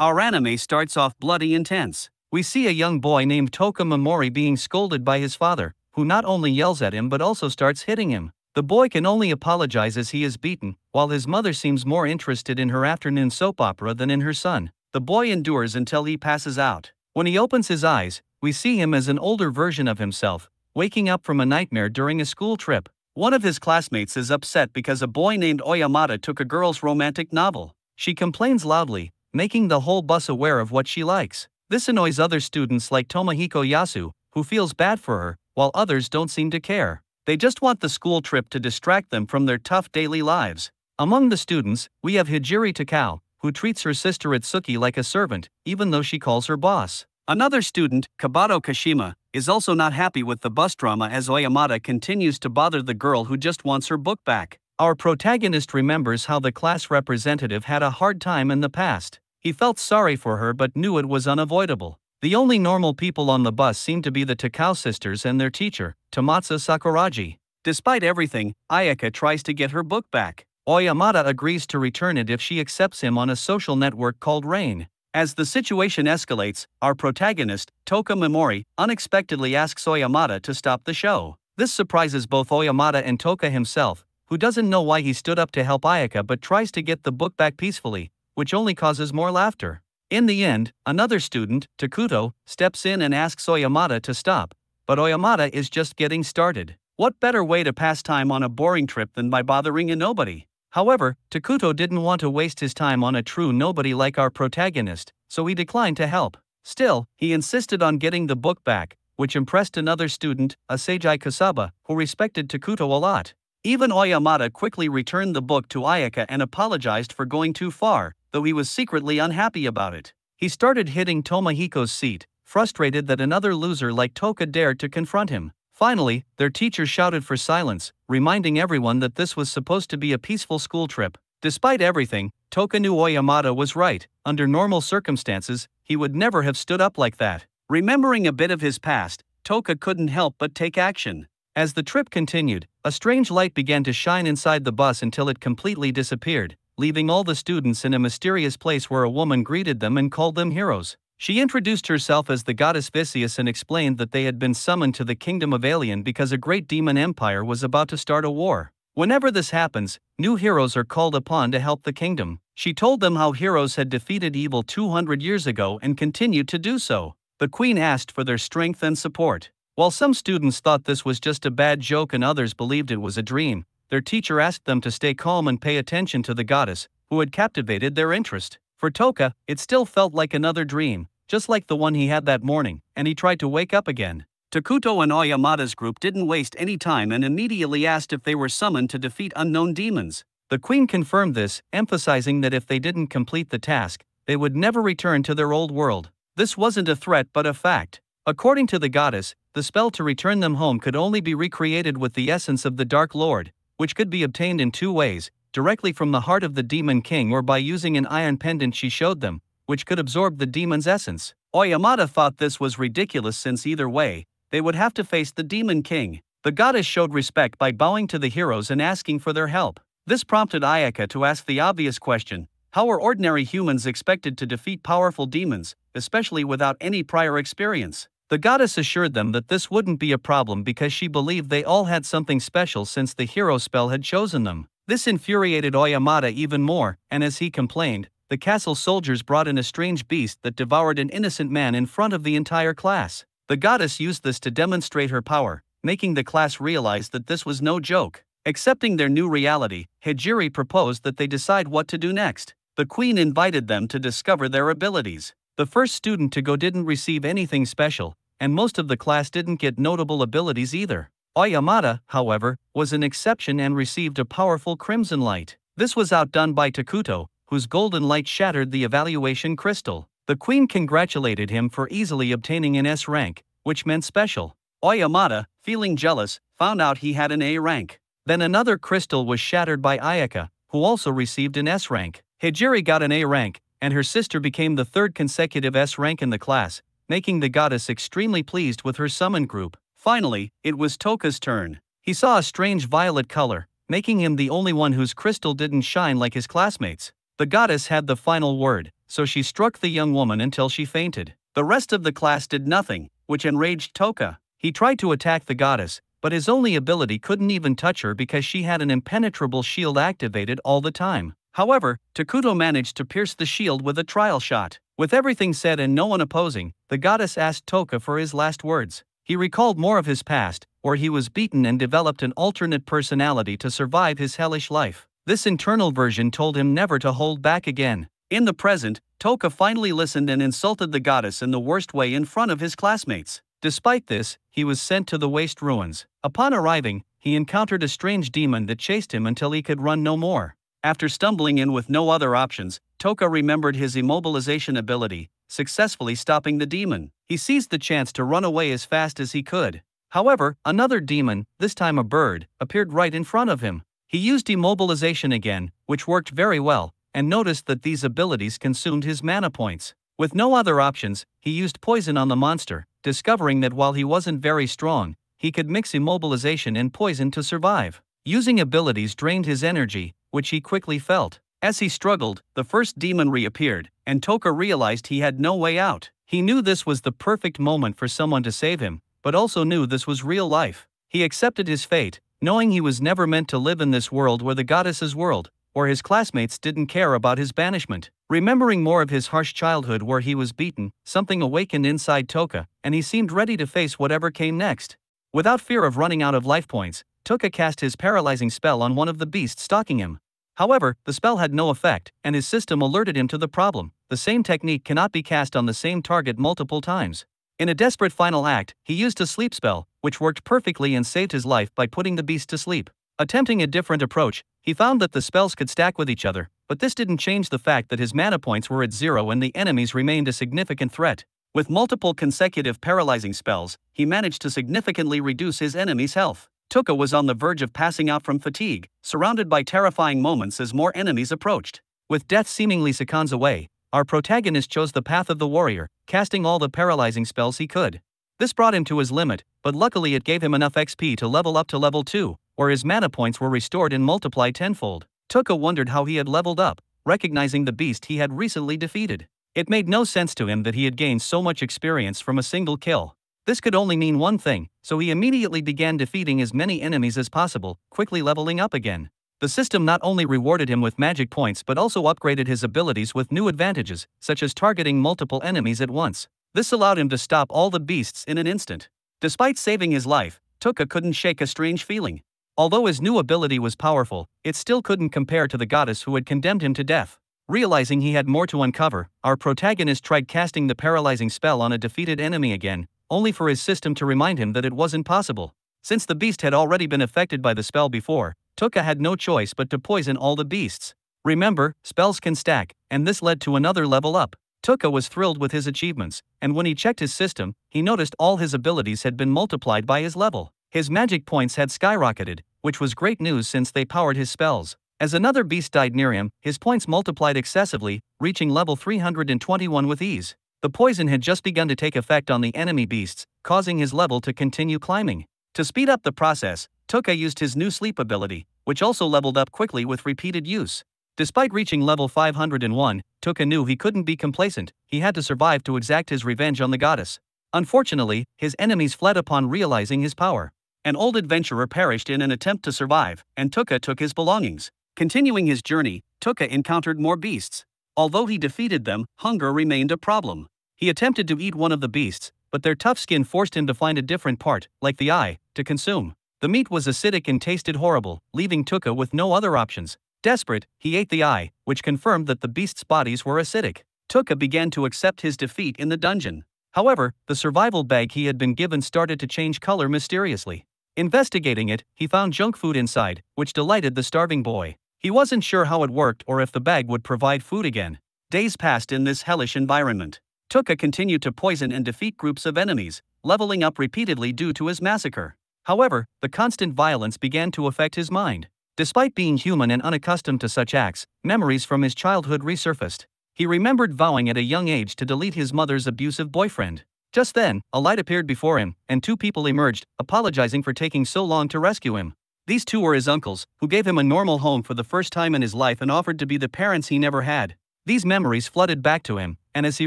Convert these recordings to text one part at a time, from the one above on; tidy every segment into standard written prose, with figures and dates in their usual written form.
Our anime starts off bloody intense. We see a young boy named Touka Mimori being scolded by his father, who not only yells at him but also starts hitting him. The boy can only apologize as he is beaten, while his mother seems more interested in her afternoon soap opera than in her son. The boy endures until he passes out. When he opens his eyes, we see him as an older version of himself, waking up from a nightmare during a school trip. One of his classmates is upset because a boy named Oyamada took a girl's romantic novel. She complains loudly, making the whole bus aware of what she likes. This annoys other students like Tomohiko Yasu, who feels bad for her, while others don't seem to care. They just want the school trip to distract them from their tough daily lives. Among the students, we have Hijiri Takao, who treats her sister Itsuki like a servant, even though she calls her boss. Another student, Kabato Kashima, is also not happy with the bus drama as Oyamada continues to bother the girl who just wants her book back. Our protagonist remembers how the class representative had a hard time in the past. He felt sorry for her but knew it was unavoidable. The only normal people on the bus seem to be the Takao sisters and their teacher, Tomatsu Sakuraji. Despite everything, Ayaka tries to get her book back. Oyamada agrees to return it if she accepts him on a social network called Rain. As the situation escalates, our protagonist, Touka Mimori, unexpectedly asks Oyamada to stop the show. This surprises both Oyamada and Touka himself, who doesn't know why he stood up to help Ayaka but tries to get the book back peacefully, which only causes more laughter. In the end, another student, Takuto, steps in and asks Oyamada to stop, but Oyamada is just getting started. What better way to pass time on a boring trip than by bothering a nobody? However, Takuto didn't want to waste his time on a true nobody like our protagonist, so he declined to help. Still, he insisted on getting the book back, which impressed another student, Asaji Kasaba, who respected Takuto a lot. Even Oyamada quickly returned the book to Ayaka and apologized for going too far, though he was secretly unhappy about it. He started hitting Tomohiko's seat, frustrated that another loser like Touka dared to confront him. Finally, their teacher shouted for silence, reminding everyone that this was supposed to be a peaceful school trip. Despite everything, Touka knew Oyamada was right. Under normal circumstances, he would never have stood up like that. Remembering a bit of his past, Touka couldn't help but take action. As the trip continued, a strange light began to shine inside the bus until it completely disappeared, leaving all the students in a mysterious place where a woman greeted them and called them heroes. She introduced herself as the goddess Vicious and explained that they had been summoned to the kingdom of Alien because a great demon empire was about to start a war. Whenever this happens, new heroes are called upon to help the kingdom. She told them how heroes had defeated evil 200 years ago and continued to do so. The queen asked for their strength and support. While some students thought this was just a bad joke and others believed it was a dream, their teacher asked them to stay calm and pay attention to the goddess, who had captivated their interest. For Touka, it still felt like another dream, just like the one he had that morning, and he tried to wake up again. Takuto and Oyamada's group didn't waste any time and immediately asked if they were summoned to defeat unknown demons. The queen confirmed this, emphasizing that if they didn't complete the task, they would never return to their old world. This wasn't a threat but a fact. According to the goddess, the spell to return them home could only be recreated with the essence of the Dark Lord, which could be obtained in two ways: directly from the heart of the Demon King or by using an iron pendant she showed them, which could absorb the demon's essence. Oyamada thought this was ridiculous since either way, they would have to face the Demon King. The goddess showed respect by bowing to the heroes and asking for their help. This prompted Ayaka to ask the obvious question: how are ordinary humans expected to defeat powerful demons, especially without any prior experience? The goddess assured them that this wouldn't be a problem because she believed they all had something special since the hero spell had chosen them. This infuriated Oyamada even more, and as he complained, the castle soldiers brought in a strange beast that devoured an innocent man in front of the entire class. The goddess used this to demonstrate her power, making the class realize that this was no joke. Accepting their new reality, Hijiri proposed that they decide what to do next. The queen invited them to discover their abilities. The first student to go didn't receive anything special, and most of the class didn't get notable abilities either. Oyamada, however, was an exception and received a powerful crimson light. This was outdone by Takuto, whose golden light shattered the evaluation crystal. The queen congratulated him for easily obtaining an S rank, which meant special. Oyamada, feeling jealous, found out he had an A rank. Then another crystal was shattered by Ayaka, who also received an S rank. Hijiri got an A rank, and her sister became the third consecutive S rank in the class, making the goddess extremely pleased with her summon group. Finally, it was Toka's turn. He saw a strange violet color, making him the only one whose crystal didn't shine like his classmates. The goddess had the final word, so she struck the young woman until she fainted. The rest of the class did nothing, which enraged Touka. He tried to attack the goddess, but his only ability couldn't even touch her because she had an impenetrable shield activated all the time. However, Takuto managed to pierce the shield with a trial shot. With everything said and no one opposing, the goddess asked Touka for his last words. He recalled more of his past, or he was beaten and developed an alternate personality to survive his hellish life. This internal version told him never to hold back again. In the present, Touka finally listened and insulted the goddess in the worst way in front of his classmates. Despite this, he was sent to the waste ruins. Upon arriving, he encountered a strange demon that chased him until he could run no more. After stumbling in with no other options, Touka remembered his immobilization ability, successfully stopping the demon. He seized the chance to run away as fast as he could. However, another demon, this time a bird, appeared right in front of him. He used immobilization again, which worked very well, and noticed that these abilities consumed his mana points. With no other options, he used poison on the monster, discovering that while he wasn't very strong, he could mix immobilization and poison to survive. Using abilities drained his energy, which he quickly felt. As he struggled, the first demon reappeared, and Touka realized he had no way out. He knew this was the perfect moment for someone to save him, but also knew this was real life. He accepted his fate, knowing he was never meant to live in this world where the goddess's world, or his classmates didn't care about his banishment. Remembering more of his harsh childhood where he was beaten, something awakened inside Touka, and he seemed ready to face whatever came next. Without fear of running out of life points, Touka cast his paralyzing spell on one of the beasts stalking him. However, the spell had no effect, and his system alerted him to the problem. The same technique cannot be cast on the same target multiple times. In a desperate final act, he used a sleep spell, which worked perfectly and saved his life by putting the beast to sleep. Attempting a different approach, he found that the spells could stack with each other, but this didn't change the fact that his mana points were at zero and the enemies remained a significant threat. With multiple consecutive paralyzing spells, he managed to significantly reduce his enemy's health. Touka was on the verge of passing out from fatigue, surrounded by terrifying moments as more enemies approached. With death seemingly seconds away, our protagonist chose the path of the warrior, casting all the paralyzing spells he could. This brought him to his limit, but luckily it gave him enough XP to level up to level 2, or his mana points were restored and multiplied tenfold. Touka wondered how he had leveled up, recognizing the beast he had recently defeated. It made no sense to him that he had gained so much experience from a single kill. This could only mean one thing, so he immediately began defeating as many enemies as possible, quickly leveling up again. The system not only rewarded him with magic points but also upgraded his abilities with new advantages, such as targeting multiple enemies at once. This allowed him to stop all the beasts in an instant. Despite saving his life, Touka couldn't shake a strange feeling. Although his new ability was powerful, it still couldn't compare to the goddess who had condemned him to death. Realizing he had more to uncover, our protagonist tried casting the paralyzing spell on a defeated enemy again, only for his system to remind him that it wasn't possible. Since the beast had already been affected by the spell before, Touka had no choice but to poison all the beasts. Remember, spells can stack, and this led to another level up. Touka was thrilled with his achievements, and when he checked his system, he noticed all his abilities had been multiplied by his level. His magic points had skyrocketed, which was great news since they powered his spells. As another beast died near him, his points multiplied excessively, reaching level 321 with ease. The poison had just begun to take effect on the enemy beasts, causing his level to continue climbing. To speed up the process, Touka used his new sleep ability, which also leveled up quickly with repeated use. Despite reaching level 501, Touka knew he couldn't be complacent. He had to survive to exact his revenge on the goddess. Unfortunately, his enemies fled upon realizing his power. An old adventurer perished in an attempt to survive, and Touka took his belongings. Continuing his journey, Touka encountered more beasts. Although he defeated them, hunger remained a problem. He attempted to eat one of the beasts, but their tough skin forced him to find a different part, like the eye, to consume. The meat was acidic and tasted horrible, leaving Touka with no other options. Desperate, he ate the eye, which confirmed that the beasts' bodies were acidic. Touka began to accept his defeat in the dungeon. However, the survival bag he had been given started to change color mysteriously. Investigating it, he found junk food inside, which delighted the starving boy. He wasn't sure how it worked or if the bag would provide food again. Days passed in this hellish environment. Touka continued to poison and defeat groups of enemies, leveling up repeatedly due to his massacre. However, the constant violence began to affect his mind. Despite being human and unaccustomed to such acts, memories from his childhood resurfaced. He remembered vowing at a young age to delete his mother's abusive boyfriend. Just then, a light appeared before him, and two people emerged, apologizing for taking so long to rescue him. These two were his uncles, who gave him a normal home for the first time in his life and offered to be the parents he never had. These memories flooded back to him, and as he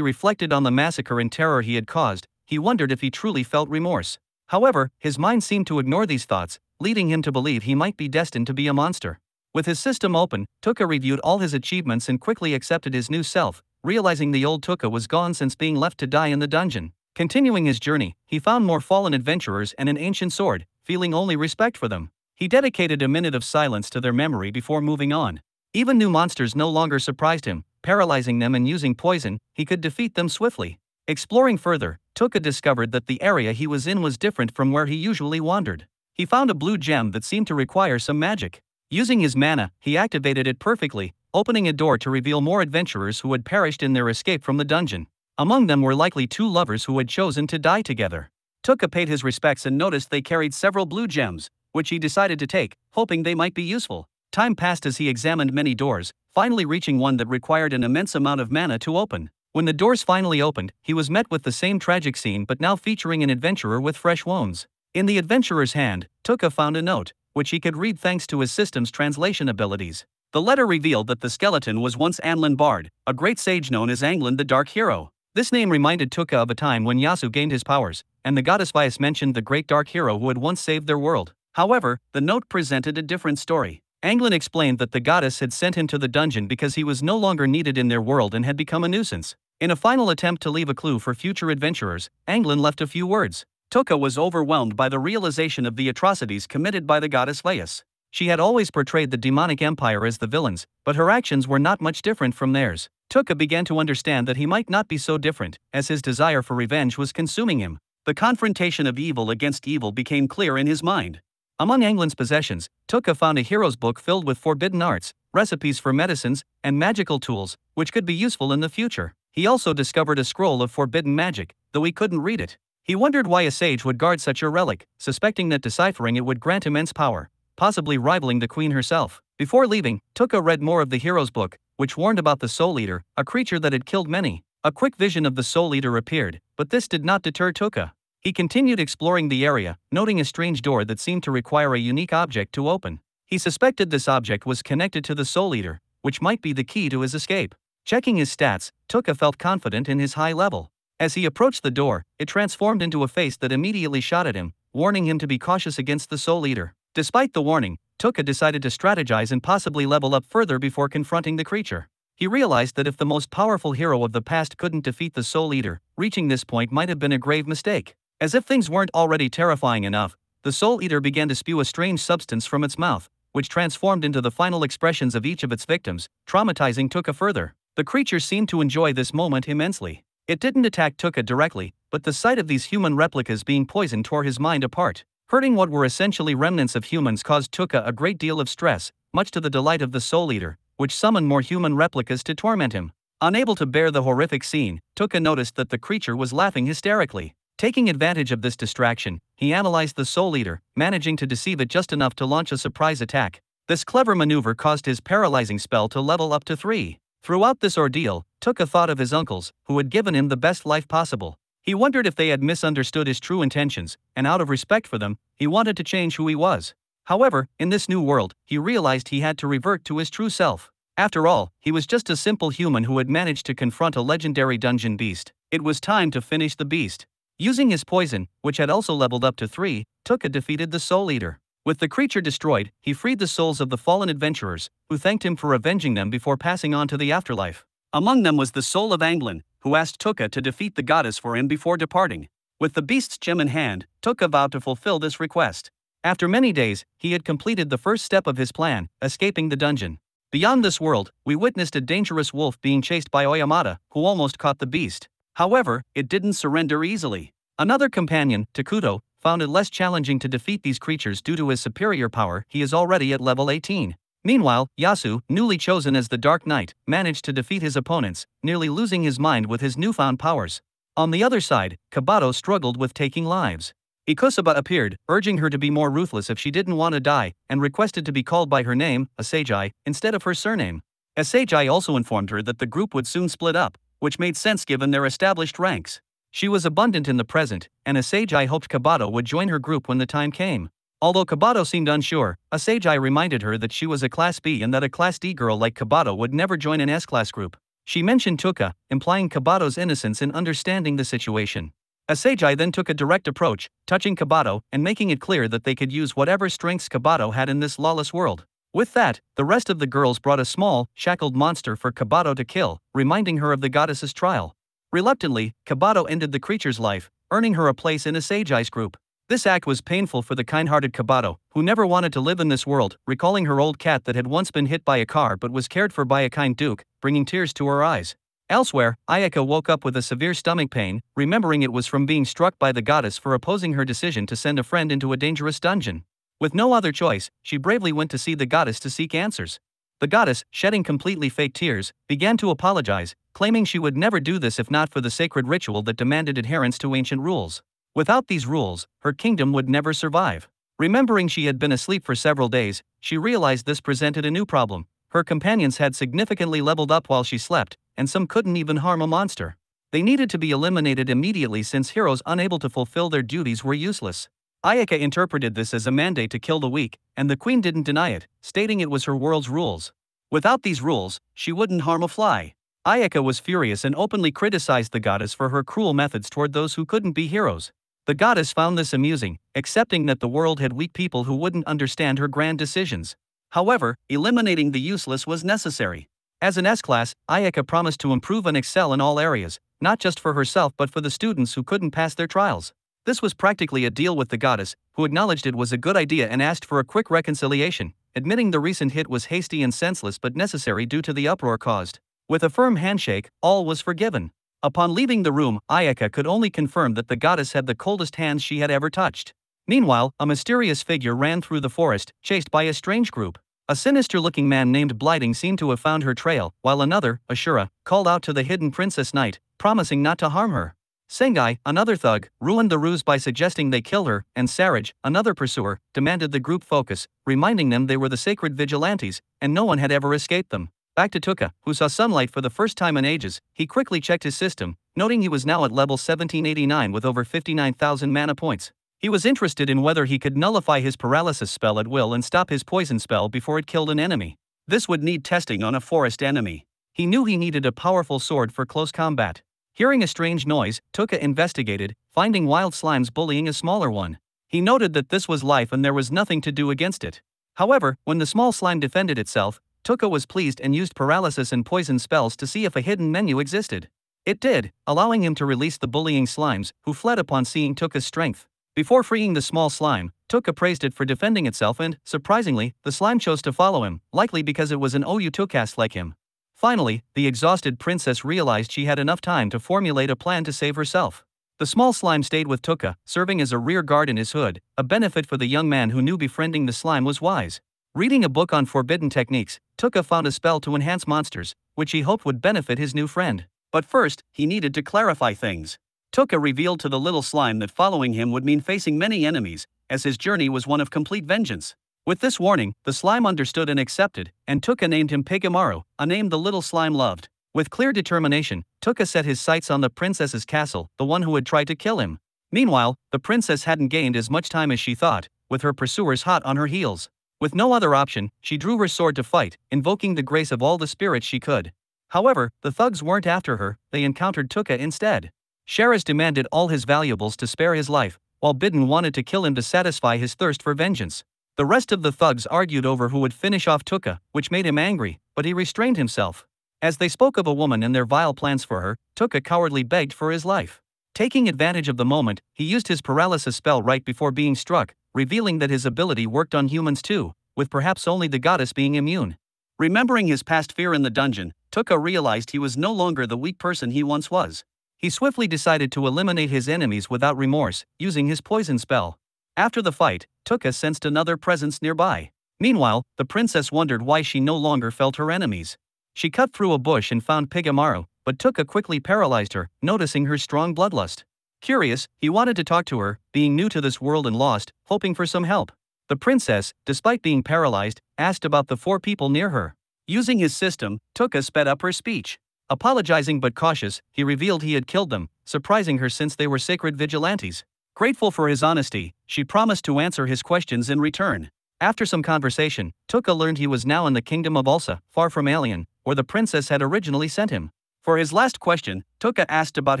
reflected on the massacre and terror he had caused, he wondered if he truly felt remorse. However, his mind seemed to ignore these thoughts, leading him to believe he might be destined to be a monster. With his system open, Touka reviewed all his achievements and quickly accepted his new self, realizing the old Touka was gone since being left to die in the dungeon. Continuing his journey, he found more fallen adventurers and an ancient sword, feeling only respect for them. He dedicated a minute of silence to their memory before moving on. Even new monsters no longer surprised him, paralyzing them and using poison, he could defeat them swiftly. Exploring further, Touka discovered that the area he was in was different from where he usually wandered. He found a blue gem that seemed to require some magic. Using his mana, he activated it perfectly, opening a door to reveal more adventurers who had perished in their escape from the dungeon. Among them were likely two lovers who had chosen to die together. Touka paid his respects and noticed they carried several blue gems, which he decided to take, hoping they might be useful. Time passed as he examined many doors, finally reaching one that required an immense amount of mana to open. When the doors finally opened, he was met with the same tragic scene but now featuring an adventurer with fresh wounds. In the adventurer's hand, Touka found a note, which he could read thanks to his system's translation abilities. The letter revealed that the skeleton was once Anglin Bard, a great sage known as Anglin the Dark Hero. This name reminded Touka of a time when Yasu gained his powers, and the goddess Vice mentioned the great dark hero who had once saved their world. However, the note presented a different story. Anglin explained that the goddess had sent him to the dungeon because he was no longer needed in their world and had become a nuisance. In a final attempt to leave a clue for future adventurers, Anglin left a few words. Touka was overwhelmed by the realization of the atrocities committed by the goddess Vice. She had always portrayed the demonic empire as the villains, but her actions were not much different from theirs. Touka began to understand that he might not be so different, as his desire for revenge was consuming him. The confrontation of evil against evil became clear in his mind. Among Anglin's possessions, Touka found a hero's book filled with forbidden arts, recipes for medicines, and magical tools, which could be useful in the future. He also discovered a scroll of forbidden magic, though he couldn't read it. He wondered why a sage would guard such a relic, suspecting that deciphering it would grant immense power, possibly rivaling the queen herself. Before leaving, Touka read more of the hero's book, which warned about the Soul Eater, a creature that had killed many. A quick vision of the Soul Eater appeared, but this did not deter Touka. He continued exploring the area, noting a strange door that seemed to require a unique object to open. He suspected this object was connected to the Soul Eater, which might be the key to his escape. Checking his stats, Touka felt confident in his high level. As he approached the door, it transformed into a face that immediately shot at him, warning him to be cautious against the Soul Eater. Despite the warning, Touka decided to strategize and possibly level up further before confronting the creature. He realized that if the most powerful hero of the past couldn't defeat the Soul Eater, reaching this point might have been a grave mistake. As if things weren't already terrifying enough, the Soul Eater began to spew a strange substance from its mouth, which transformed into the final expressions of each of its victims, traumatizing Touka further. The creature seemed to enjoy this moment immensely. It didn't attack Touka directly, but the sight of these human replicas being poisoned tore his mind apart. Hurting what were essentially remnants of humans caused Touka a great deal of stress, much to the delight of the Soul Eater, which summoned more human replicas to torment him. Unable to bear the horrific scene, Touka noticed that the creature was laughing hysterically. Taking advantage of this distraction, he analyzed the Soul Eater, managing to deceive it just enough to launch a surprise attack. This clever maneuver caused his paralyzing spell to level up to 3. Throughout this ordeal, Touka thought of his uncles, who had given him the best life possible. He wondered if they had misunderstood his true intentions, and out of respect for them, he wanted to change who he was. However, in this new world, he realized he had to revert to his true self. After all, he was just a simple human who had managed to confront a legendary dungeon beast. It was time to finish the beast. Using his poison, which had also leveled up to 3, Touka defeated the Soul Eater. With the creature destroyed, he freed the souls of the fallen adventurers, who thanked him for avenging them before passing on to the afterlife. Among them was the soul of Anglin, who asked Touka to defeat the goddess for him before departing. With the beast's gem in hand, Touka vowed to fulfill this request. After many days, he had completed the first step of his plan, escaping the dungeon. Beyond this world, we witnessed a dangerous wolf being chased by Oyamada, who almost caught the beast. However, it didn't surrender easily. Another companion, Takuto, found it less challenging to defeat these creatures due to his superior power. He is already at level 18. Meanwhile, Yasu, newly chosen as the Dark Knight, managed to defeat his opponents, nearly losing his mind with his newfound powers. On the other side, Kabato struggled with taking lives. Ikosaba appeared, urging her to be more ruthless if she didn't want to die, and requested to be called by her name, Asaji, instead of her surname. Asaji also informed her that the group would soon split up, which made sense given their established ranks. She was abundant in the present, and Asaji hoped Kabato would join her group when the time came. Although Kabato seemed unsure, Asaji reminded her that she was a Class B and that a Class D girl like Kabato would never join an S-class group. She mentioned Touka, implying Kabato's innocence in understanding the situation. Asaji then took a direct approach, touching Kabato and making it clear that they could use whatever strengths Kabato had in this lawless world. With that, the rest of the girls brought a small, shackled monster for Kabato to kill, reminding her of the goddess's trial. Reluctantly, Kabato ended the creature's life, earning her a place in Asaji's group. This act was painful for the kind-hearted Kabato, who never wanted to live in this world, recalling her old cat that had once been hit by a car but was cared for by a kind duke, bringing tears to her eyes. Elsewhere, Ayaka woke up with a severe stomach pain, remembering it was from being struck by the goddess for opposing her decision to send a friend into a dangerous dungeon. With no other choice, she bravely went to see the goddess to seek answers. The goddess, shedding completely fake tears, began to apologize, claiming she would never do this if not for the sacred ritual that demanded adherence to ancient rules. Without these rules, her kingdom would never survive. Remembering she had been asleep for several days, she realized this presented a new problem. Her companions had significantly leveled up while she slept, and some couldn't even harm a monster. They needed to be eliminated immediately since heroes unable to fulfill their duties were useless. Ayaka interpreted this as a mandate to kill the weak, and the queen didn't deny it, stating it was her world's rules. Without these rules, she wouldn't harm a fly. Ayaka was furious and openly criticized the goddess for her cruel methods toward those who couldn't be heroes. The goddess found this amusing, accepting that the world had weak people who wouldn't understand her grand decisions. However, eliminating the useless was necessary. As an S-class, Ayaka promised to improve and excel in all areas, not just for herself but for the students who couldn't pass their trials. This was practically a deal with the goddess, who acknowledged it was a good idea and asked for a quick reconciliation, admitting the recent hit was hasty and senseless but necessary due to the uproar caused. With a firm handshake, all was forgiven. Upon leaving the room, Ayaka could only confirm that the goddess had the coldest hands she had ever touched. Meanwhile, a mysterious figure ran through the forest, chased by a strange group. A sinister-looking man named Blighting seemed to have found her trail, while another, Ashura, called out to the hidden Princess Knight, promising not to harm her. Sengai, another thug, ruined the ruse by suggesting they kill her, and Saraj, another pursuer, demanded the group focus, reminding them they were the sacred vigilantes, and no one had ever escaped them. Back to Touka, who saw sunlight for the first time in ages, he quickly checked his system, noting he was now at level 1789 with over 59,000 mana points. He was interested in whether he could nullify his paralysis spell at will and stop his poison spell before it killed an enemy. This would need testing on a forest enemy. He knew he needed a powerful sword for close combat. Hearing a strange noise, Touka investigated, finding wild slimes bullying a smaller one. He noted that this was life and there was nothing to do against it. However, when the small slime defended itself, Touka was pleased and used paralysis and poison spells to see if a hidden menu existed. It did, allowing him to release the bullying slimes, who fled upon seeing Tuka's strength. Before freeing the small slime, Touka praised it for defending itself and, surprisingly, the slime chose to follow him, likely because it was an OU Toucast like him. Finally, the exhausted princess realized she had enough time to formulate a plan to save herself. The small slime stayed with Touka, serving as a rear guard in his hood, a benefit for the young man who knew befriending the slime was wise. Reading a book on forbidden techniques, Touka found a spell to enhance monsters, which he hoped would benefit his new friend. But first, he needed to clarify things. Touka revealed to the little slime that following him would mean facing many enemies, as his journey was one of complete vengeance. With this warning, the slime understood and accepted, and Touka named him Pigamaru, a name the little slime loved. With clear determination, Touka set his sights on the princess's castle, the one who had tried to kill him. Meanwhile, the princess hadn't gained as much time as she thought, with her pursuers hot on her heels. With no other option, she drew her sword to fight, invoking the grace of all the spirits she could. However, the thugs weren't after her, they encountered Touka instead. Sharas demanded all his valuables to spare his life, while Bidden wanted to kill him to satisfy his thirst for vengeance. The rest of the thugs argued over who would finish off Touka, which made him angry, but he restrained himself. As they spoke of a woman and their vile plans for her, Touka cowardly begged for his life. Taking advantage of the moment, he used his paralysis spell right before being struck, revealing that his ability worked on humans too, with perhaps only the goddess being immune. Remembering his past fear in the dungeon, Touka realized he was no longer the weak person he once was. He swiftly decided to eliminate his enemies without remorse, using his poison spell. After the fight, Touka sensed another presence nearby. Meanwhile, the princess wondered why she no longer felt her enemies. She cut through a bush and found Pigamaru, but Touka quickly paralyzed her, noticing her strong bloodlust. Curious, he wanted to talk to her, being new to this world and lost, hoping for some help. The princess, despite being paralyzed, asked about the four people near her. Using his system, Touka sped up her speech. Apologizing but cautious, he revealed he had killed them, surprising her since they were sacred vigilantes. Grateful for his honesty, she promised to answer his questions in return. After some conversation, Touka learned he was now in the kingdom of Ulsa, far from Alien, or the princess had originally sent him. For his last question, Touka asked about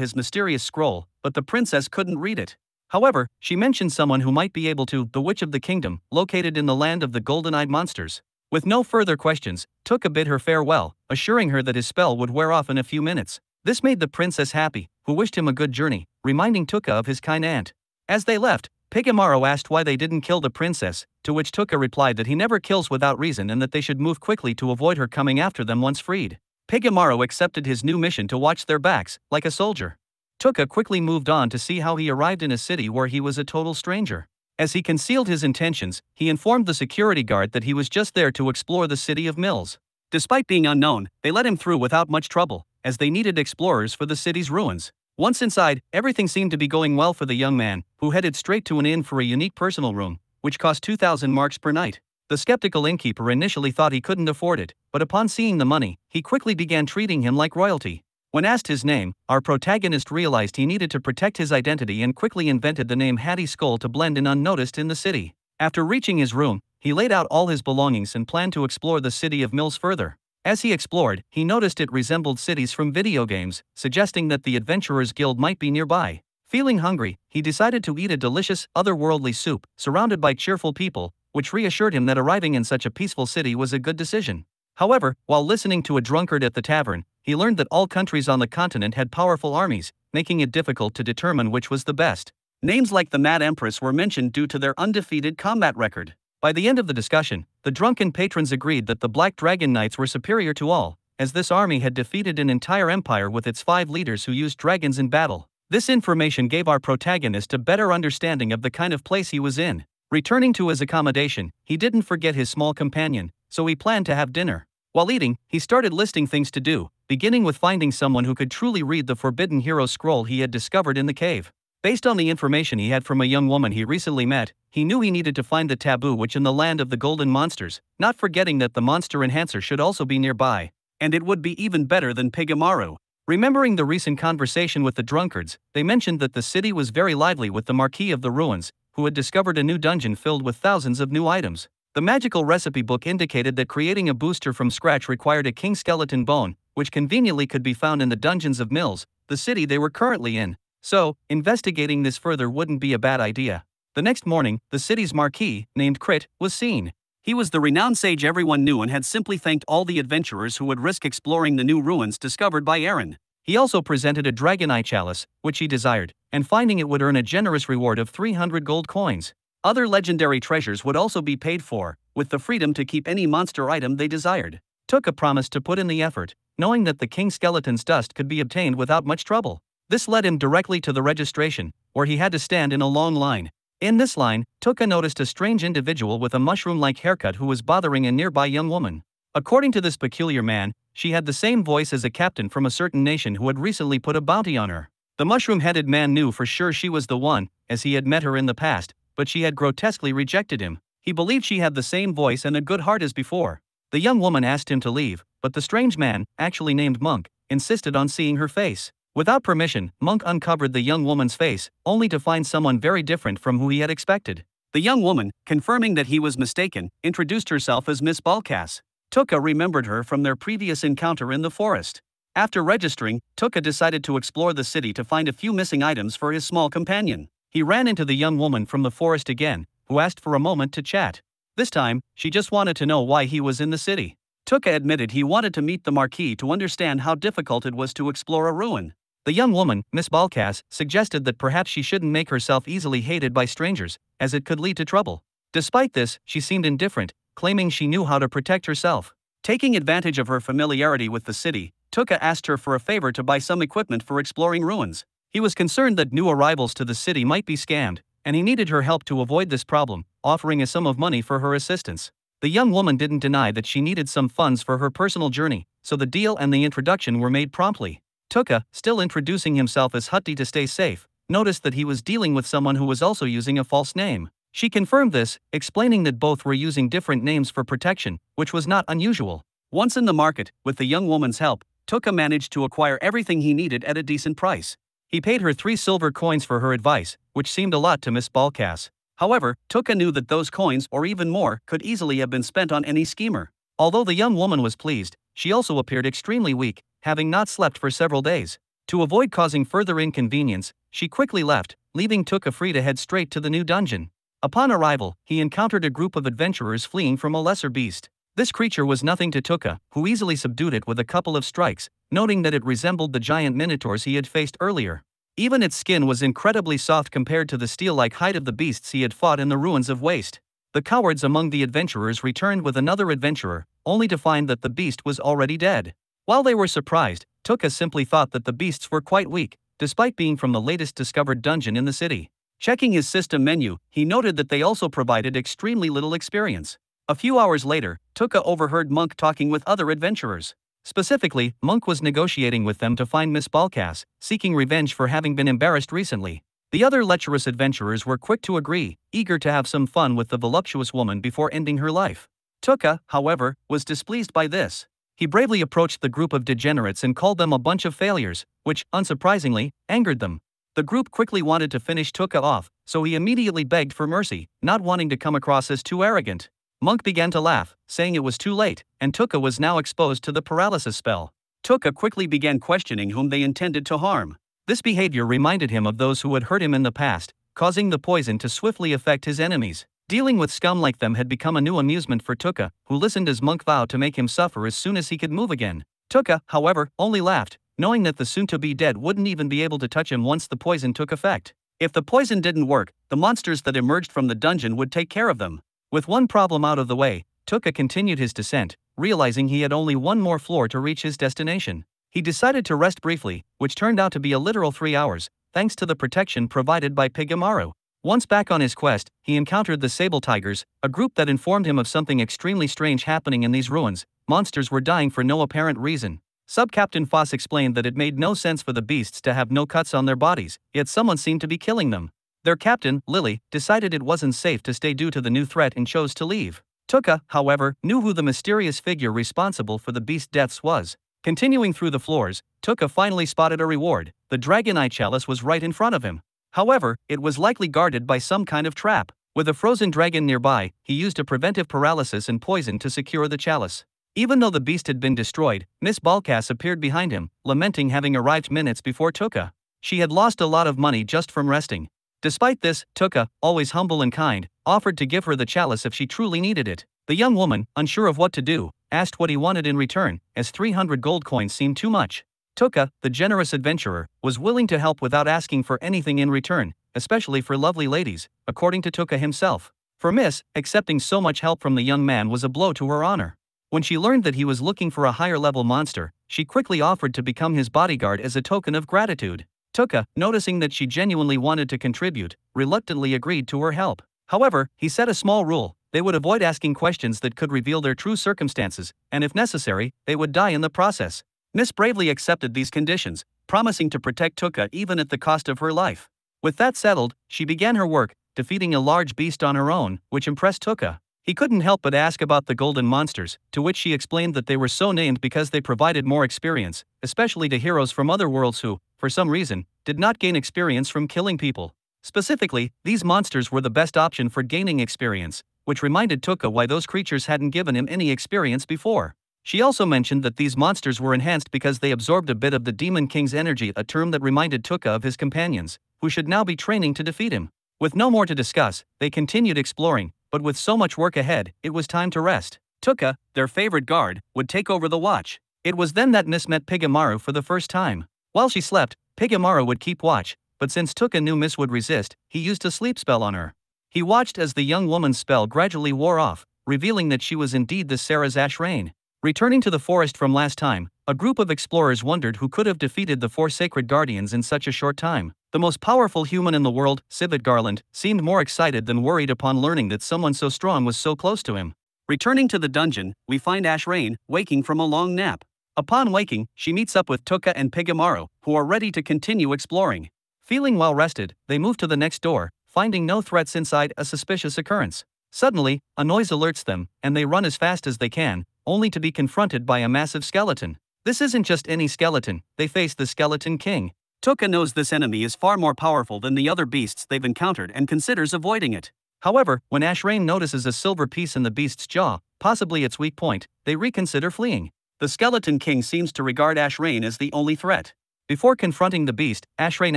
his mysterious scroll, but the princess couldn't read it. However, she mentioned someone who might be able to, the Witch of the Kingdom, located in the Land of the Golden-Eyed Monsters. With no further questions, Touka bid her farewell, assuring her that his spell would wear off in a few minutes. This made the princess happy, who wished him a good journey, reminding Touka of his kind aunt. As they left, Pigamaru asked why they didn't kill the princess, to which Touka replied that he never kills without reason and that they should move quickly to avoid her coming after them once freed. Pigamaru accepted his new mission to watch their backs, like a soldier. Touka quickly moved on to see how he arrived in a city where he was a total stranger. As he concealed his intentions, he informed the security guard that he was just there to explore the city of Mills. Despite being unknown, they let him through without much trouble, as they needed explorers for the city's ruins. Once inside, everything seemed to be going well for the young man, who headed straight to an inn for a unique personal room, which cost 2,000 marks per night. The skeptical innkeeper initially thought he couldn't afford it, but upon seeing the money, he quickly began treating him like royalty. When asked his name, our protagonist realized he needed to protect his identity and quickly invented the name Hattie Skull to blend in unnoticed in the city. After reaching his room, he laid out all his belongings and planned to explore the city of Mills further. As he explored, he noticed it resembled cities from video games, suggesting that the Adventurers Guild might be nearby. Feeling hungry, he decided to eat a delicious, otherworldly soup, surrounded by cheerful people, which reassured him that arriving in such a peaceful city was a good decision. However, while listening to a drunkard at the tavern, he learned that all countries on the continent had powerful armies, making it difficult to determine which was the best. Names like the Mad Empress were mentioned due to their undefeated combat record. By the end of the discussion, the drunken patrons agreed that the Black Dragon Knights were superior to all, as this army had defeated an entire empire with its 5 leaders who used dragons in battle. This information gave our protagonist a better understanding of the kind of place he was in. Returning to his accommodation, he didn't forget his small companion, so he planned to have dinner. While eating, he started listing things to do, beginning with finding someone who could truly read the forbidden hero scroll he had discovered in the cave. Based on the information he had from a young woman he recently met, he knew he needed to find the taboo witch in the Land of the Golden Monsters, not forgetting that the monster enhancer should also be nearby. And it would be even better than Pigamaru. Remembering the recent conversation with the drunkards, they mentioned that the city was very lively with the Marquis of the Ruins, who had discovered a new dungeon filled with thousands of new items. The magical recipe book indicated that creating a booster from scratch required a king skeleton bone, which conveniently could be found in the dungeons of Mills, the city they were currently in. So, investigating this further wouldn't be a bad idea. The next morning, the city's marquis, named Crit, was seen. He was the renowned sage everyone knew and had simply thanked all the adventurers who would risk exploring the new ruins discovered by Aaron. He also presented a dragon eye chalice, which he desired, and finding it would earn a generous reward of 300 gold coins. Other legendary treasures would also be paid for, with the freedom to keep any monster item they desired. Touka promised to put in the effort, knowing that the King Skeleton's dust could be obtained without much trouble. This led him directly to the registration, where he had to stand in a long line. In this line, Touka noticed a strange individual with a mushroom-like haircut who was bothering a nearby young woman. According to this peculiar man, she had the same voice as a captain from a certain nation who had recently put a bounty on her. The mushroom-headed man knew for sure she was the one, as he had met her in the past, but she had grotesquely rejected him. He believed she had the same voice and a good heart as before. The young woman asked him to leave, but the strange man, actually named Monk, insisted on seeing her face. Without permission, Monk uncovered the young woman's face, only to find someone very different from who he had expected. The young woman, confirming that he was mistaken, introduced herself as Miss Balkas. Touka remembered her from their previous encounter in the forest. After registering, Touka decided to explore the city to find a few missing items for his small companion. He ran into the young woman from the forest again, who asked for a moment to chat. This time, she just wanted to know why he was in the city. Touka admitted he wanted to meet the Marquis to understand how difficult it was to explore a ruin. The young woman, Miss Balkas, suggested that perhaps she shouldn't make herself easily hated by strangers, as it could lead to trouble. Despite this, she seemed indifferent, claiming she knew how to protect herself. Taking advantage of her familiarity with the city, Touka asked her for a favor to buy some equipment for exploring ruins. He was concerned that new arrivals to the city might be scammed, and he needed her help to avoid this problem, offering a sum of money for her assistance. The young woman didn't deny that she needed some funds for her personal journey, so the deal and the introduction were made promptly. Touka, still introducing himself as Hutti to stay safe, noticed that he was dealing with someone who was also using a false name. She confirmed this, explaining that both were using different names for protection, which was not unusual. Once in the market, with the young woman's help, Touka managed to acquire everything he needed at a decent price. He paid her 3 silver coins for her advice, which seemed a lot to Miss Balkas. However, Touka knew that those coins, or even more, could easily have been spent on any schemer. Although the young woman was pleased, she also appeared extremely weak, having not slept for several days. To avoid causing further inconvenience, she quickly left, leaving Touka free to head straight to the new dungeon. Upon arrival, he encountered a group of adventurers fleeing from a lesser beast. This creature was nothing to Touka, who easily subdued it with a couple of strikes, noting that it resembled the giant minotaurs he had faced earlier. Even its skin was incredibly soft compared to the steel-like hide of the beasts he had fought in the ruins of Waste. The cowards among the adventurers returned with another adventurer, only to find that the beast was already dead. While they were surprised, Touka simply thought that the beasts were quite weak, despite being from the latest discovered dungeon in the city. Checking his system menu, he noted that they also provided extremely little experience. A few hours later, Touka overheard Monk talking with other adventurers. Specifically, Monk was negotiating with them to find Miss Balkas, seeking revenge for having been embarrassed recently. The other lecherous adventurers were quick to agree, eager to have some fun with the voluptuous woman before ending her life. Touka, however, was displeased by this. He bravely approached the group of degenerates and called them a bunch of failures, which, unsurprisingly, angered them. The group quickly wanted to finish Touka off, so he immediately begged for mercy, not wanting to come across as too arrogant. Monk began to laugh, saying it was too late, and Touka was now exposed to the paralysis spell. Touka quickly began questioning whom they intended to harm. This behavior reminded him of those who had hurt him in the past, causing the poison to swiftly affect his enemies. Dealing with scum like them had become a new amusement for Touka, who listened as Monk vowed to make him suffer as soon as he could move again. Touka, however, only laughed, knowing that the soon-to-be dead wouldn't even be able to touch him once the poison took effect. If the poison didn't work, the monsters that emerged from the dungeon would take care of them. With one problem out of the way, Touka continued his descent, realizing he had only one more floor to reach his destination. He decided to rest briefly, which turned out to be a literal 3 hours, thanks to the protection provided by Pigamaru. Once back on his quest, he encountered the Sable Tigers, a group that informed him of something extremely strange happening in these ruins. Monsters were dying for no apparent reason. Sub-Captain Foss explained that it made no sense for the beasts to have no cuts on their bodies, yet someone seemed to be killing them. Their captain, Lily, decided it wasn't safe to stay due to the new threat and chose to leave. Touka, however, knew who the mysterious figure responsible for the beast deaths was. Continuing through the floors, Touka finally spotted a reward. The Dragon Eye Chalice was right in front of him. However, it was likely guarded by some kind of trap. With a frozen dragon nearby, he used a preventive paralysis and poison to secure the chalice. Even though the beast had been destroyed, Miss Balkas appeared behind him, lamenting having arrived minutes before Touka. She had lost a lot of money just from resting. Despite this, Touka, always humble and kind, offered to give her the chalice if she truly needed it. The young woman, unsure of what to do, asked what he wanted in return, as 300 gold coins seemed too much. Touka, the generous adventurer, was willing to help without asking for anything in return, especially for lovely ladies, according to Touka himself. For Miss, accepting so much help from the young man was a blow to her honor. When she learned that he was looking for a higher-level monster, she quickly offered to become his bodyguard as a token of gratitude. Touka, noticing that she genuinely wanted to contribute, reluctantly agreed to her help. However, he set a small rule. They would avoid asking questions that could reveal their true circumstances, and if necessary, they would die in the process. Miss bravely accepted these conditions, promising to protect Touka even at the cost of her life. With that settled, she began her work, defeating a large beast on her own, which impressed Touka. He couldn't help but ask about the golden monsters, to which she explained that they were so named because they provided more experience, especially to heroes from other worlds who, for some reason, did not gain experience from killing people. Specifically, these monsters were the best option for gaining experience, which reminded Touka why those creatures hadn't given him any experience before. She also mentioned that these monsters were enhanced because they absorbed a bit of the Demon King's energy, a term that reminded Touka of his companions, who should now be training to defeat him. With no more to discuss, they continued exploring, but with so much work ahead, it was time to rest. Touka, their favorite guard, would take over the watch. It was then that Miss met Pigamaru for the first time. While she slept, Pigamaru would keep watch, but since Touka knew Miss would resist, he used a sleep spell on her. He watched as the young woman's spell gradually wore off, revealing that she was indeed the Sarah's Ashrain. Returning to the forest from last time, a group of explorers wondered who could have defeated the four sacred guardians in such a short time. The most powerful human in the world, Sivet Garland, seemed more excited than worried upon learning that someone so strong was so close to him. Returning to the dungeon, we find Ashrain, waking from a long nap. Upon waking, she meets up with Touka and Pigamaru, who are ready to continue exploring. Feeling well rested, they move to the next door, finding no threats inside, a suspicious occurrence. Suddenly, a noise alerts them, and they run as fast as they can, only to be confronted by a massive skeleton. This isn't just any skeleton, they face the Skeleton King. Touka knows this enemy is far more powerful than the other beasts they've encountered and considers avoiding it. However, when Ashrain notices a silver piece in the beast's jaw, possibly its weak point, they reconsider fleeing. The Skeleton King seems to regard Ashrain as the only threat. Before confronting the beast, Ashrain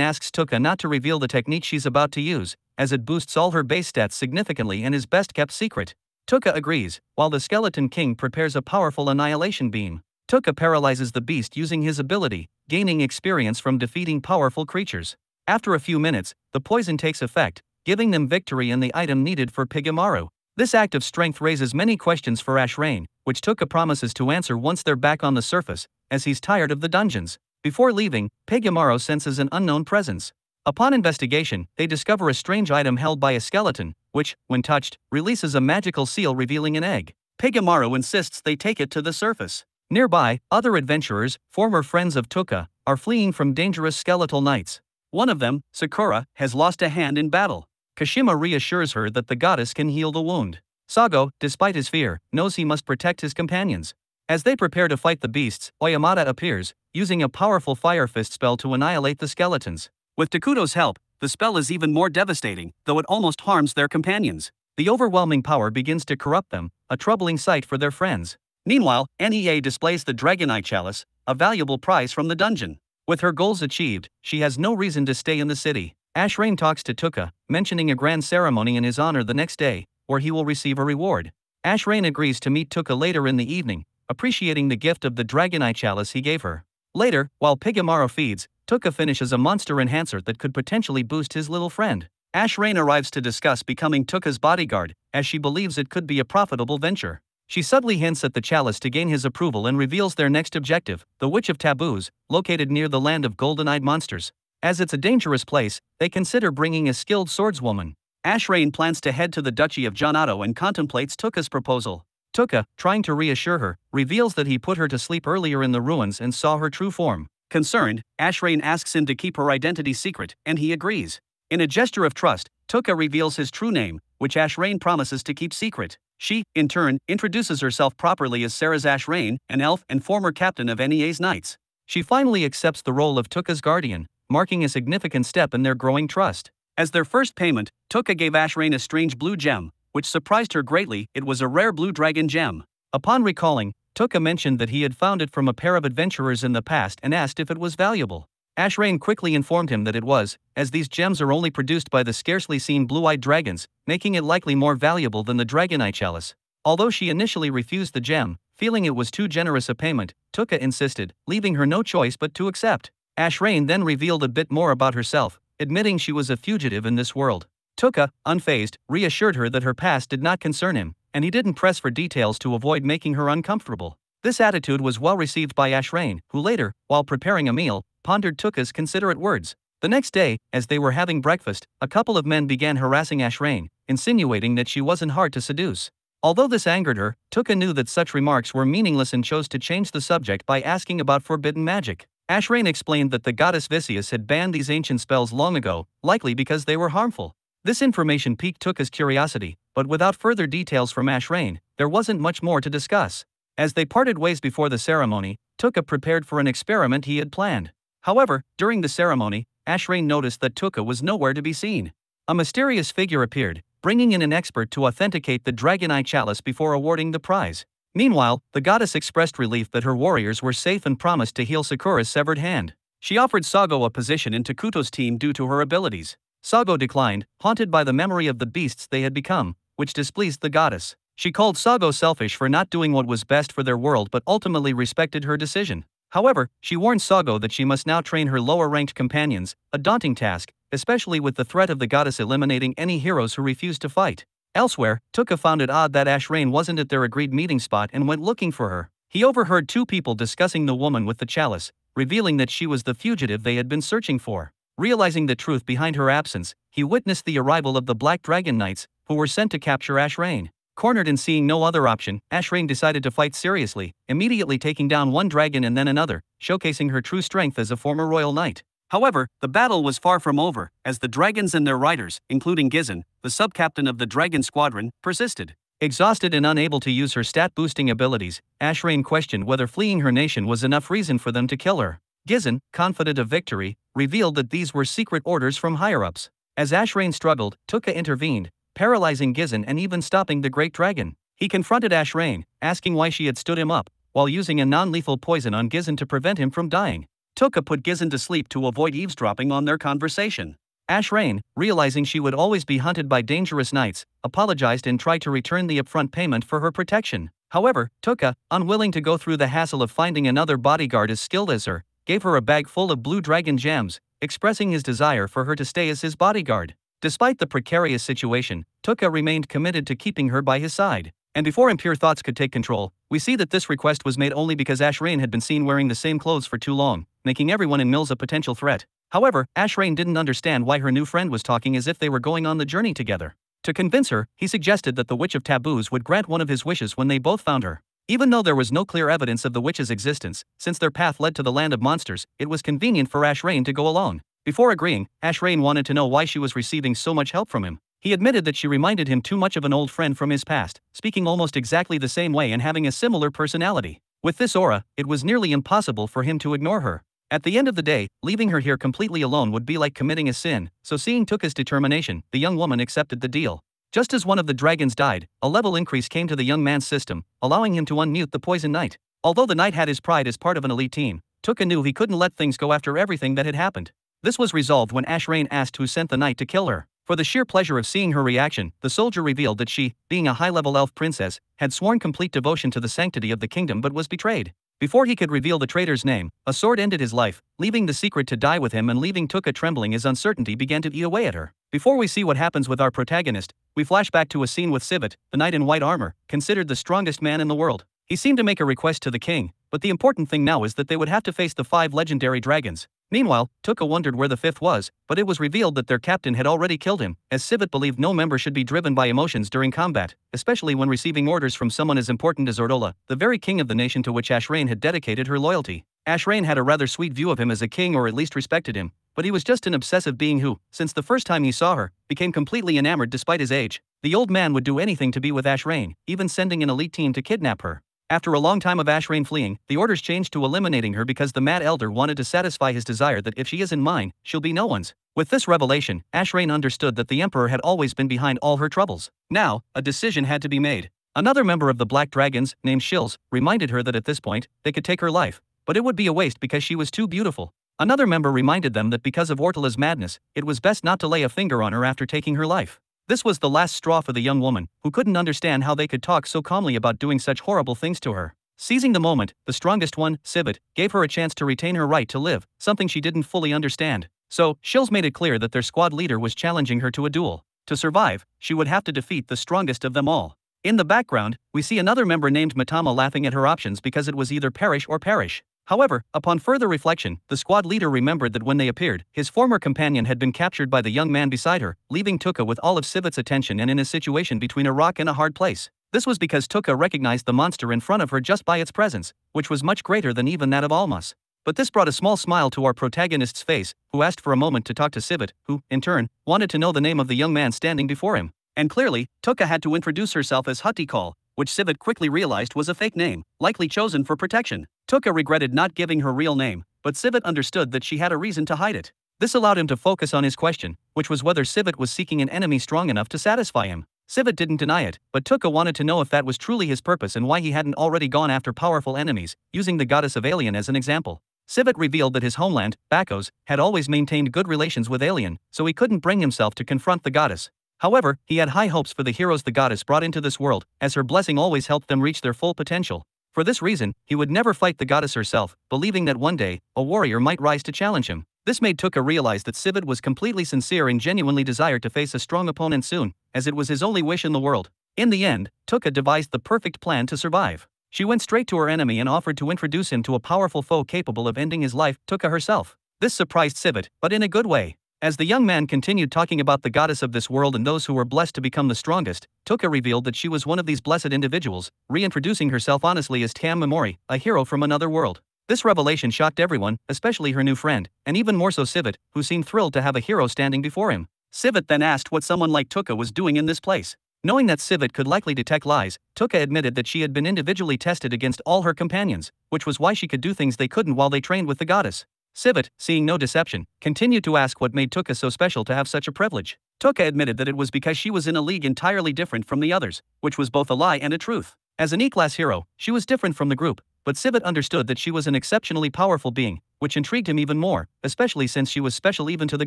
asks Touka not to reveal the technique she's about to use, as it boosts all her base stats significantly and is best kept secret. Touka agrees, while the Skeleton King prepares a powerful annihilation beam. Touka paralyzes the beast using his ability, gaining experience from defeating powerful creatures. After a few minutes, the poison takes effect, giving them victory and the item needed for Pigamaru. This act of strength raises many questions for Ashrain, which Touka promises to answer once they're back on the surface, as he's tired of the dungeons. Before leaving, Pigamaru senses an unknown presence. Upon investigation, they discover a strange item held by a skeleton, which, when touched, releases a magical seal revealing an egg. Pigamaru insists they take it to the surface. Nearby, other adventurers, former friends of Touka, are fleeing from dangerous skeletal knights. One of them, Sakura, has lost a hand in battle. Kashima reassures her that the goddess can heal the wound. Sago, despite his fear, knows he must protect his companions. As they prepare to fight the beasts, Oyamada appears, using a powerful fire fist spell to annihilate the skeletons. With Takuto's help, the spell is even more devastating, though it almost harms their companions. The overwhelming power begins to corrupt them, a troubling sight for their friends. Meanwhile, NEA displays the Dragonite Chalice, a valuable prize from the dungeon. With her goals achieved, she has no reason to stay in the city. Ashrain talks to Touka, mentioning a grand ceremony in his honor the next day, where he will receive a reward. Ashrain agrees to meet Touka later in the evening, appreciating the gift of the Dragonite Chalice he gave her. Later, while Pigamaru feeds, Touka finishes a monster enhancer that could potentially boost his little friend. Ashrain arrives to discuss becoming Tuka's bodyguard, as she believes it could be a profitable venture. She subtly hints at the chalice to gain his approval and reveals their next objective, the Witch of Taboos, located near the Land of Golden-Eyed Monsters. As it's a dangerous place, they consider bringing a skilled swordswoman. Ashrain plans to head to the Duchy of Jonato and contemplates Tuka's proposal. Touka, trying to reassure her, reveals that he put her to sleep earlier in the ruins and saw her true form. Concerned, Ashrain asks him to keep her identity secret, and he agrees. In a gesture of trust, Touka reveals his true name, which Ashrain promises to keep secret. She, in turn, introduces herself properly as Sarah's Ashrain, an elf and former captain of NEA's Knights. She finally accepts the role of Tuka's guardian, marking a significant step in their growing trust. As their first payment, Touka gave Ashrain a strange blue gem, which surprised her greatly. It was a rare blue dragon gem. Upon recalling, Touka mentioned that he had found it from a pair of adventurers in the past and asked if it was valuable. Ashrain quickly informed him that it was, as these gems are only produced by the scarcely seen blue-eyed dragons, making it likely more valuable than the Dragonite Chalice. Although she initially refused the gem, feeling it was too generous a payment, Touka insisted, leaving her no choice but to accept. Ashrain then revealed a bit more about herself, admitting she was a fugitive in this world. Touka, unfazed, reassured her that her past did not concern him, and he didn't press for details to avoid making her uncomfortable. This attitude was well received by Ashrain, who later, while preparing a meal, pondered Tuka's considerate words. The next day, as they were having breakfast, a couple of men began harassing Ashrain, insinuating that she wasn't hard to seduce. Although this angered her, Touka knew that such remarks were meaningless and chose to change the subject by asking about forbidden magic. Ashrain explained that the goddess Vicious had banned these ancient spells long ago, likely because they were harmful. This information piqued Tuka's curiosity, but without further details from Ashrain, there wasn't much more to discuss. As they parted ways before the ceremony, Touka prepared for an experiment he had planned. However, during the ceremony, Ashrain noticed that Touka was nowhere to be seen. A mysterious figure appeared, bringing in an expert to authenticate the Dragonite Chalice before awarding the prize. Meanwhile, the goddess expressed relief that her warriors were safe and promised to heal Sakura's severed hand. She offered Sago a position in Takuto's team due to her abilities. Sago declined, haunted by the memory of the beasts they had become, which displeased the goddess. She called Sago selfish for not doing what was best for their world but ultimately respected her decision. However, she warned Sago that she must now train her lower-ranked companions, a daunting task, especially with the threat of the goddess eliminating any heroes who refused to fight. Elsewhere, Touka found it odd that Ashrain wasn't at their agreed meeting spot and went looking for her. He overheard two people discussing the woman with the chalice, revealing that she was the fugitive they had been searching for. Realizing the truth behind her absence, he witnessed the arrival of the Black Dragon Knights, who were sent to capture Ashrain. Cornered and seeing no other option, Ashrain decided to fight seriously, immediately taking down one dragon and then another, showcasing her true strength as a former royal knight. However, the battle was far from over, as the dragons and their riders, including Gizan, the sub-captain of the Dragon Squadron, persisted. Exhausted and unable to use her stat-boosting abilities, Ashrain questioned whether fleeing her nation was enough reason for them to kill her. Gizan, confident of victory, revealed that these were secret orders from higher-ups. As Ashrain struggled, Touka intervened, paralyzing Gizan and even stopping the Great Dragon. He confronted Ashrain, asking why she had stood him up, while using a non-lethal poison on Gizan to prevent him from dying. Touka put Gizan to sleep to avoid eavesdropping on their conversation. Ashrain, realizing she would always be hunted by dangerous knights, apologized and tried to return the upfront payment for her protection. However, Touka, unwilling to go through the hassle of finding another bodyguard as skilled as her, gave her a bag full of blue dragon gems, expressing his desire for her to stay as his bodyguard. Despite the precarious situation, Touka remained committed to keeping her by his side. And before impure thoughts could take control, we see that this request was made only because Ashrain had been seen wearing the same clothes for too long, making everyone in Mills a potential threat. However, Ashrain didn't understand why her new friend was talking as if they were going on the journey together. To convince her, he suggested that the Witch of Taboos would grant one of his wishes when they both found her. Even though there was no clear evidence of the witch's existence, since their path led to the Land of Monsters, it was convenient for Ashrain to go alone. Before agreeing, Ashrain wanted to know why she was receiving so much help from him. He admitted that she reminded him too much of an old friend from his past, speaking almost exactly the same way and having a similar personality. With this aura, it was nearly impossible for him to ignore her. At the end of the day, leaving her here completely alone would be like committing a sin, so seeing Touka's determination, the young woman accepted the deal. Just as one of the dragons died, a level increase came to the young man's system, allowing him to unmute the poison knight. Although the knight had his pride as part of an elite team, Touka knew he couldn't let things go after everything that had happened. This was resolved when Ashrain asked who sent the knight to kill her. For the sheer pleasure of seeing her reaction, the soldier revealed that she, being a high-level elf princess, had sworn complete devotion to the sanctity of the kingdom but was betrayed. Before he could reveal the traitor's name, a sword ended his life, leaving the secret to die with him and leaving Touka trembling as uncertainty began to eat away at her. Before we see what happens with our protagonist, we flash back to a scene with Sivet, the knight in white armor, considered the strongest man in the world. He seemed to make a request to the king, but the important thing now is that they would have to face the 5 legendary dragons. Meanwhile, Touka wondered where the 5th was, but it was revealed that their captain had already killed him, as Sivet believed no member should be driven by emotions during combat, especially when receiving orders from someone as important as Ordola, the very king of the nation to which Ashrain had dedicated her loyalty. Ashrain had a rather sweet view of him as a king, or at least respected him, but he was just an obsessive being who, since the first time he saw her, became completely enamored despite his age. The old man would do anything to be with Ashrain, even sending an elite team to kidnap her. After a long time of Ashrain fleeing, the orders changed to eliminating her because the mad elder wanted to satisfy his desire that if she isn't mine, she'll be no one's. With this revelation, Ashrain understood that the emperor had always been behind all her troubles. Now, a decision had to be made. Another member of the Black Dragons, named Shills, reminded her that at this point, they could take her life, but it would be a waste because she was too beautiful. Another member reminded them that because of Ortola's madness, it was best not to lay a finger on her after taking her life. This was the last straw for the young woman, who couldn't understand how they could talk so calmly about doing such horrible things to her. Seizing the moment, the strongest one, Sivet, gave her a chance to retain her right to live, something she didn't fully understand. So, Shills made it clear that their squad leader was challenging her to a duel. To survive, she would have to defeat the strongest of them all. In the background, we see another member named Matama laughing at her options because it was either perish or perish. However, upon further reflection, the squad leader remembered that when they appeared, his former companion had been captured by the young man beside her, leaving Touka with all of Sivet's attention and in a situation between a rock and a hard place. This was because Touka recognized the monster in front of her just by its presence, which was much greater than even that of Almas. But this brought a small smile to our protagonist's face, who asked for a moment to talk to Sivet, who, in turn, wanted to know the name of the young man standing before him. And clearly, Touka had to introduce herself as Hutikal, which Sivet quickly realized was a fake name, likely chosen for protection. Touka regretted not giving her real name, but Sivet understood that she had a reason to hide it. This allowed him to focus on his question, which was whether Sivet was seeking an enemy strong enough to satisfy him. Sivet didn't deny it, but Touka wanted to know if that was truly his purpose and why he hadn't already gone after powerful enemies, using the goddess of Alien as an example. Sivet revealed that his homeland, Bakos, had always maintained good relations with Alien, so he couldn't bring himself to confront the goddess. However, he had high hopes for the heroes the goddess brought into this world, as her blessing always helped them reach their full potential. For this reason, he would never fight the goddess herself, believing that one day, a warrior might rise to challenge him. This made Touka realize that Sivet was completely sincere and genuinely desired to face a strong opponent soon, as it was his only wish in the world. In the end, Touka devised the perfect plan to survive. She went straight to her enemy and offered to introduce him to a powerful foe capable of ending his life, Touka herself. This surprised Sivet, but in a good way. As the young man continued talking about the goddess of this world and those who were blessed to become the strongest, Touka revealed that she was one of these blessed individuals, reintroducing herself honestly as Touka Mimori, a hero from another world. This revelation shocked everyone, especially her new friend, and even more so Sivet, who seemed thrilled to have a hero standing before him. Sivet then asked what someone like Touka was doing in this place. Knowing that Sivet could likely detect lies, Touka admitted that she had been individually tested against all her companions, which was why she could do things they couldn't while they trained with the goddess. Sivet, seeing no deception, continued to ask what made Touka so special to have such a privilege. Touka admitted that it was because she was in a league entirely different from the others, which was both a lie and a truth. As an E-class hero, she was different from the group, but Sivet understood that she was an exceptionally powerful being, which intrigued him even more, especially since she was special even to the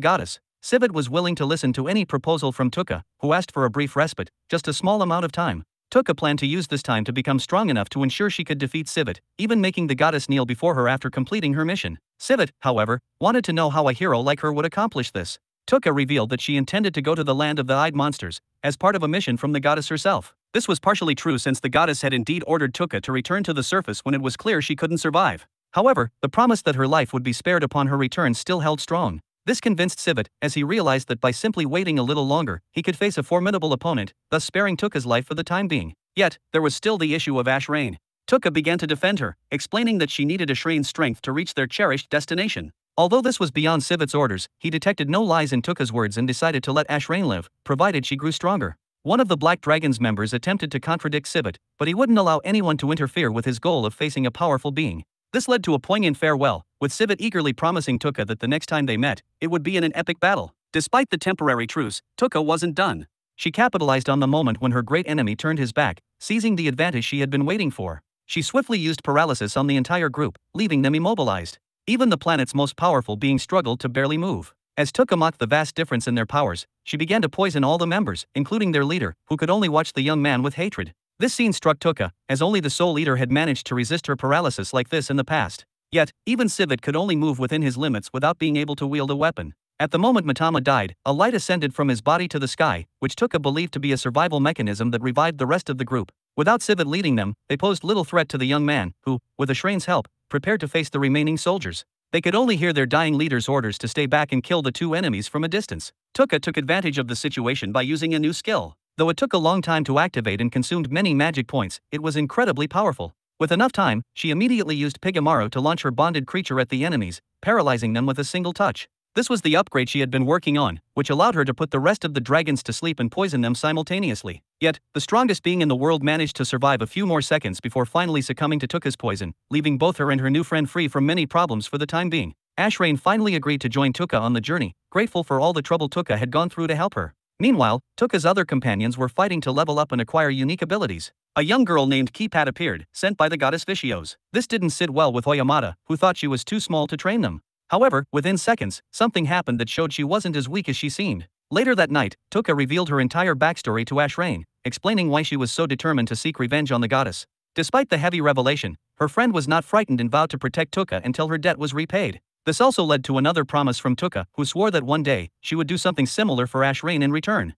goddess. Sivet was willing to listen to any proposal from Touka, who asked for a brief respite, just a small amount of time. Touka planned to use this time to become strong enough to ensure she could defeat Sivet, even making the goddess kneel before her after completing her mission. Sivet, however, wanted to know how a hero like her would accomplish this. Touka revealed that she intended to go to the Land of the Eyed Monsters, as part of a mission from the goddess herself. This was partially true since the goddess had indeed ordered Touka to return to the surface when it was clear she couldn't survive. However, the promise that her life would be spared upon her return still held strong. This convinced Sivet, as he realized that by simply waiting a little longer, he could face a formidable opponent, thus sparing Tuka's life for the time being. Yet, there was still the issue of Ashrain. Touka began to defend her, explaining that she needed Ashrain's strength to reach their cherished destination. Although this was beyond Sivet's orders, he detected no lies in Tuka's words and decided to let Ashrain live, provided she grew stronger. One of the Black Dragon's members attempted to contradict Sivet, but he wouldn't allow anyone to interfere with his goal of facing a powerful being. This led to a poignant farewell, with Sivet eagerly promising Touka that the next time they met, it would be in an epic battle. Despite the temporary truce, Touka wasn't done. She capitalized on the moment when her great enemy turned his back, seizing the advantage she had been waiting for. She swiftly used paralysis on the entire group, leaving them immobilized. Even the planet's most powerful being struggled to barely move. As Touka mocked the vast difference in their powers, she began to poison all the members, including their leader, who could only watch the young man with hatred. This scene struck Touka, as only the Soul Eater had managed to resist her paralysis like this in the past. Yet, even Sivet could only move within his limits without being able to wield a weapon. At the moment Matama died, a light ascended from his body to the sky, which Touka believed to be a survival mechanism that revived the rest of the group. Without Sivet leading them, they posed little threat to the young man, who, with Ashrain's help, prepared to face the remaining soldiers. They could only hear their dying leader's orders to stay back and kill the two enemies from a distance. Touka took advantage of the situation by using a new skill. Though it took a long time to activate and consumed many magic points, it was incredibly powerful. With enough time, she immediately used Pigamaru to launch her bonded creature at the enemies, paralyzing them with a single touch. This was the upgrade she had been working on, which allowed her to put the rest of the dragons to sleep and poison them simultaneously. Yet, the strongest being in the world managed to survive a few more seconds before finally succumbing to Tuka's poison, leaving both her and her new friend free from many problems for the time being. Ashrain finally agreed to join Touka on the journey, grateful for all the trouble Touka had gone through to help her. Meanwhile, Tuka's other companions were fighting to level up and acquire unique abilities. A young girl named Keypad appeared, sent by the goddess Vicious. This didn't sit well with Oyamada, who thought she was too small to train them. However, within seconds, something happened that showed she wasn't as weak as she seemed. Later that night, Touka revealed her entire backstory to Ashrain, explaining why she was so determined to seek revenge on the goddess. Despite the heavy revelation, her friend was not frightened and vowed to protect Touka until her debt was repaid. This also led to another promise from Touka, who swore that one day, she would do something similar for Ashrain in return.